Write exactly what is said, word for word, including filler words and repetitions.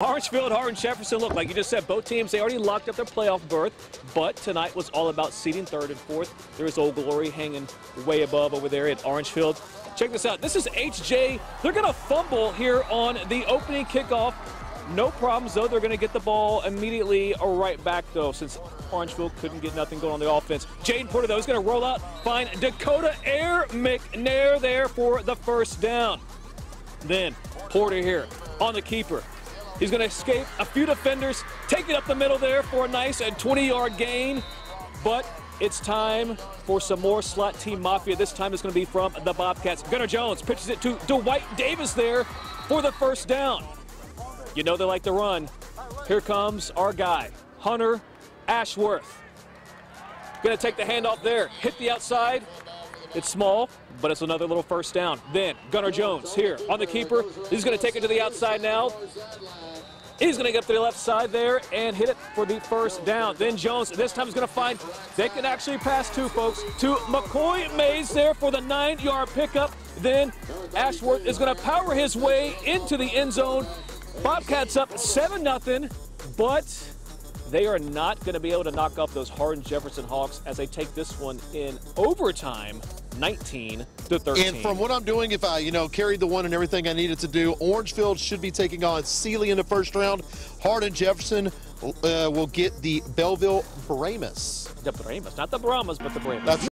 Orangefield, Hardin-Jefferson, look, like you just said, both teams, they already locked up their playoff berth, but tonight was all about seeding third and fourth. There is Old Glory hanging way above over there at Orangefield. Check this out. This is H J. They're going to fumble here on the opening kickoff. No problems, though. They're going to get the ball immediately or right back, though, since Orangefield couldn't get nothing going on the offense. Jaden Porter, though, is going to roll out, find Dakota Air McNair there for the first down. Then Porter here on the keeper. He's going to escape a few defenders, take it up the middle there for a nice twenty-yard gain. But it's time for some more slot team mafia. This time it's going to be from the Bobcats. Gunnar Jones pitches it to Dwight Davis there for the first down. You know they like to run. Here comes our guy, Hunter Ashworth. Going to take the handoff there, hit the outside. It's small, but it's another little first down. Then Gunnar Jones here on the keeper. He's going to take it to the outside now. He's going to get up to the left side there and hit it for the first down. Then Jones, this time, is going to find they can actually pass to, folks, to McCoy Mays there for the nine-yard pickup. Then Ashworth is going to power his way into the end zone. Bobcats up seven nothing, but they are not going to be able to knock off those Hardin-Jefferson Hawks as they take this one in overtime, nineteen to thirteen. And from what I'm doing, if I, you know, carried the one and everything I needed to do, Orangefield should be taking on Sealy in the first round. Hardin-Jefferson uh, will get the Bellville Brahmas. The Brahmas, not the Brahmas, but the Brahmas. That's